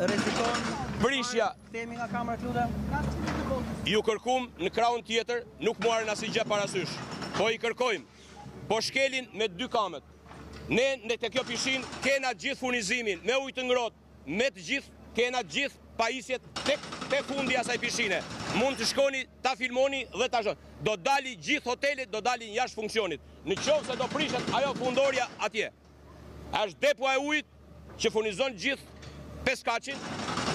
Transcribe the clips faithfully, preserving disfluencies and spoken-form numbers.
Rezikon Vrishja. Themi nga kamera lutem. Ju kërkum në krahun tjetër, nuk marrin asnjë gjë parasysh. Po i kërkojmë. Po shkelin me dy kamet. Ne në te kjo pishin kena gjithë furnizimin, me ujë të ngrohtë, me të gjithë, kena gjithë pajisjet tek tek fundi asaj pishine. Mund të shkoni, ta filmoni dhe ta shohni. Do dali gjithë hotelet, do dalin jashtë funksionit. Në qoftë se do prishet ajo fundorja atje. Është depua e ujit që furnizon gjithë peskaqin,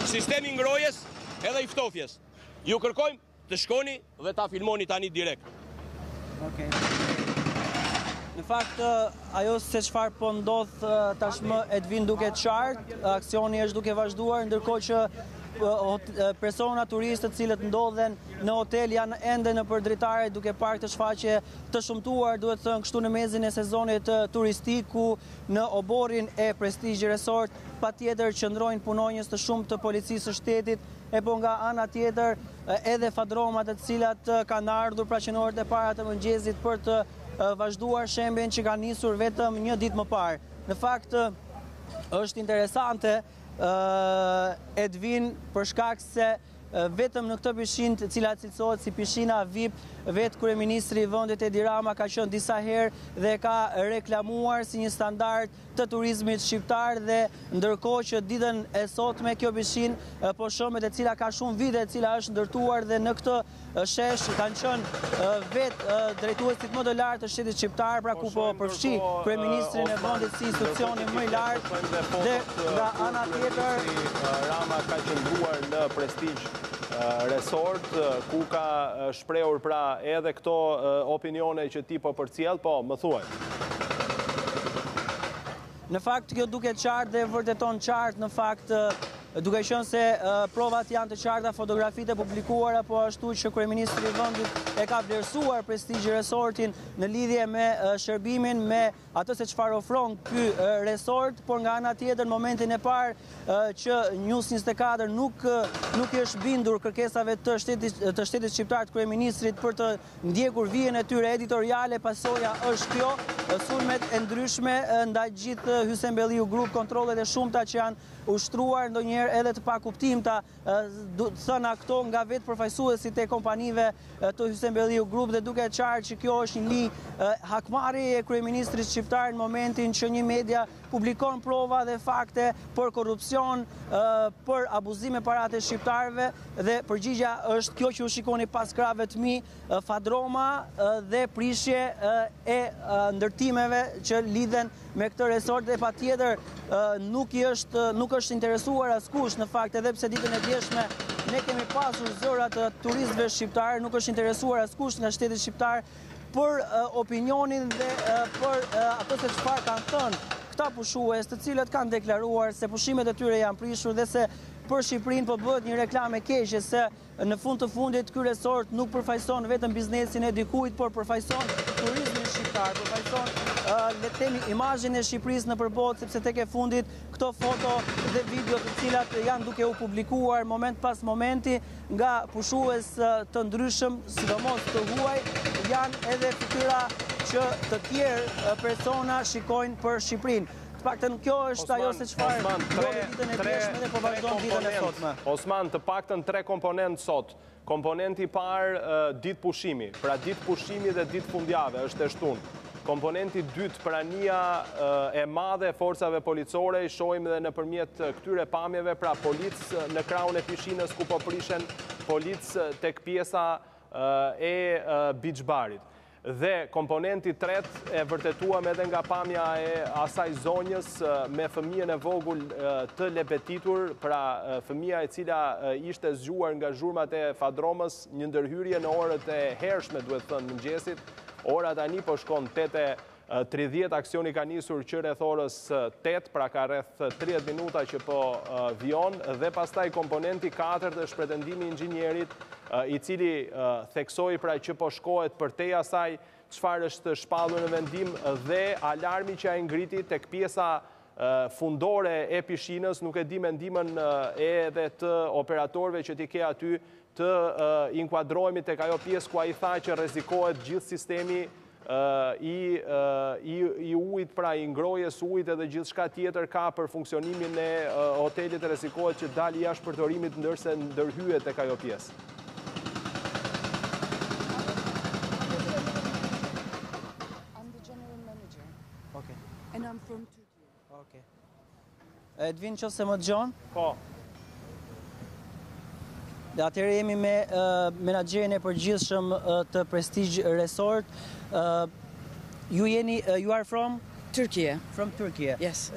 sistemi ngrojes edhe I ftofjes. Ju kërkojmë të shkoni dhe ta filmoni tani direkt. Okej. Në fakt ajo se çfarë po ndodh tashmë Edvin duket qartë, aksioni është duke vazhduar ndërkohë që persona turistë të cilët ndodhen në hotel janë ende nëpër dritare duke parë të shfaqje të shumtuar, duhet të thënë kështu në mezin e sezonit turistik ku në oborrin e Prestige Resort patjetër qëndrojnë punonjës të shumë të policisë së shtetit. E po nga ana tjetër edhe fadromat të cilat kanë ardhur pra në orët e para të mëngjesit për të vazhduar shembjen që kanë nisur vetëm një ditë më parë. Në fakt është interesante Edvin për shkak se vetëm në këtë pishinë të cilat cilësohet si pishina V I P, vetë kryeministri I vendit Edi Rama ka qenë disa herë dhe ka reklamuar si një standard të turizmit shqiptar dhe ndërkohë që ditën e sotme kjo pishinë po shohmet e cila ka shumë vite e cila është ndërtuar dhe në këtë shesh kanë qenë vetë drejtuesit më të lartë të shtetit shqiptar, pra ku po përfshi kryeministrin e vendit si institucioni më I lartë dhe nga ana tjetër Rama ka qëndruar në Prestige Resort, ku ka shprehur pra edhe këto opinione që ti po përcjell, po më thuaj. Në fakt kjo duket qartë dhe vërteton qartë në fakt duke qenë se provat janë të qarta, fotografitë e publikuara, po ashtu që kryeministri I vendit e ka vlerësuar Prestige Resortin në lidhje me shërbimin, me atë se çfarë ofron ky resort, por nga ana tjetër në momentin e parë që News njëzet e katër nuk nuk I është bindur kërkesave të shtetit të shtetit shqiptar të kryeministrit për të ndjekur vijën e tyre editoriale, pasoja është kjo, sulmet e ndryshme ndaj gjithë Hysenbeliu Group, kontrollet e shumta që janë ushtruar ndonjëherë edhe të pa kuptimta thëna këto nga vetë përfaqësuesit e kompanive të Hysenbeliu Group dhe duke qartë që kjo është një lirë hakmarrje e kryeministrit shqiptar në momentin që një media publikon prova dhe fakte për korrupsion, për abuzime paratë shqiptarëve dhe përgjigja është kjo që u shikoni pas krahëve të mi, fadroma dhe prishje e ndërtimeve që lidhen me këtë resort dhe patjetër nuk I është nuk është interesuar askush në fakt edhe pse ditën e djeshme ne kemi pasur zëra të turistëve shqiptar, nuk është interesuar askush nga shteti shqiptar për opinionin dhe për ato se çfarë kanë thënë këta pushues, të cilët kanë deklaruar se pushimet e tyre janë prishur dhe se për Shqipërinë po bëhet një reklamë keqe se në fund të fundit ky resort nuk përfaqëson vetëm biznesin e dikujt, por përfaqëson turizmin shqiptar, përfaqëson le të themi imazhin e Shqipërisë nëpër botë, sepse tek e fundit këto foto dhe video të cilat janë duke u publikuar moment pas momenti nga pushues të ndryshëm, sidomos të huaj, janë edhe fytyra që të tjerë persona shikojnë për Shqipërinë. Paktën kjo është ajo se çfarë ndodhi ditën e djeshme dhe po vazhdon ditën e sotme. Osman, të paktën tre komponentë sot. Komponenti I parë ditë pushimi, pra ditë pushimi dhe ditë fundjavë është e shtunë. Komponenti I dytë prania e madhe e forcave policore I shohim edhe nëpërmjet këtyre pamjeve, pra policë në krahun e pishinës ku po prishen, policë tek pjesa e beach barit. Dhe komponenti tretë e vërtetuam edhe nga pamja e asaj zonjës me fëmijën e vogël të lebetitur, pra fëmija e cila ishte zgjuar nga zhurmat e fadromës, një ndërhyrje në orët e hershme, duhet thënë mëngjesit, ora tani po shkon tetë e tridhjetë, aksioni ka nisur që rreth orës tetë, pra ka rreth tridhjetë minuta që po vion, dhe pastaj komponenti katërt është pretendimi I inxhinierit I cili theksoi pra që po shkohet për te asaj çfarë është shpallur në vendim dhe alarmi që ai ngriti tek pjesa fundore e pishinës, nuk e di mendimin edhe të operatorëve që ti ke aty të inkuadrohemi tek ajo pjesë ku ai tha që rrezikohet gjithë sistemi i ujt, pra i ngrojes ujt edhe gjithë shka tjetër ka për funksionimin e hotelit e rezikohet që dal jashtë përdorimit ndërse ndërhyet tek ajo pjesë. I'm the general manager. Okay. And I'm from Turkey. Okay. Edvin që se më dëgjon? Po. Dhe atëherë jemi me menaxherin e përgjithshëm të Prestige Resort. You jeni, you are from? Turkey. From Turkey. Yes.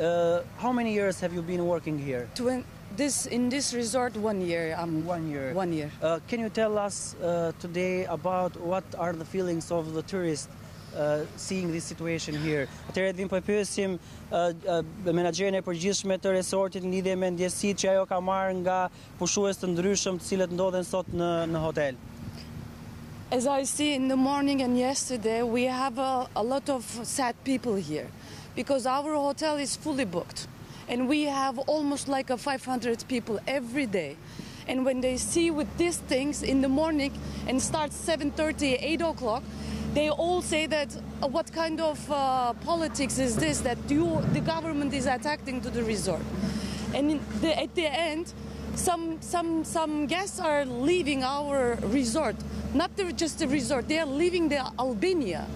How many years have you been working here? This in this resort one year. I'm one year. One year. Can you tell us today about what are the feelings of the tourists seeing this situation here? Atëherë Edvin po pyesim menaxherin e përgjithshëm të resortit në lidhje me ndjesitë që ajo ka marrë nga pushues të ndryshëm të cilët ndodhen sot në në hotel. As I see in the morning and yesterday, we have a, a lot of sad people here because our hotel is fully booked and we have almost like a five hundred people every day. And when they see with these things in the morning and start seven thirty, eight o'clock, they all say that uh, what kind of uh, politics is this that you, the government is attacking to the resort. And in the, at the end, some, some, some guests are leaving our resort. Not the, just the resort, they are leaving the Albania.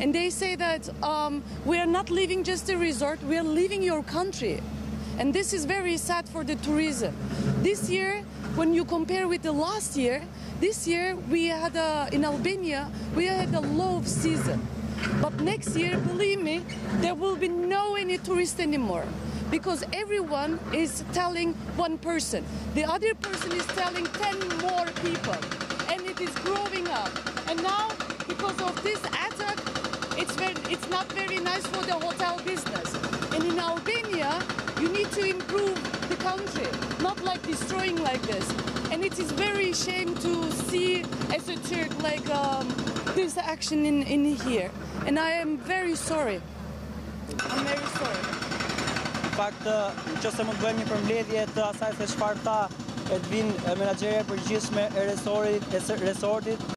And they say that um, we are not leaving just the resort, we are leaving your country. And this is very sad for the tourism. This year, when you compare with the last year, this year we had a, in Albania, we had a low season. But next year, believe me, there will be no any tourists anymore. Because everyone is telling one person. The other person is telling ten more people. And it is growing up. And now, because of this attack, it's, very, it's not very nice for the hotel business. And in Albania, you need to improve the country, not like destroying like this. And it is very shame to see, as a Turk, like um, this action in, in here. And I am very sorry. I'm very sorry. In fact, nëse mund të bëjmë një përmbledhje të asaj se çfarë tha Edvin, menaxheri e përgjithshme e resortit,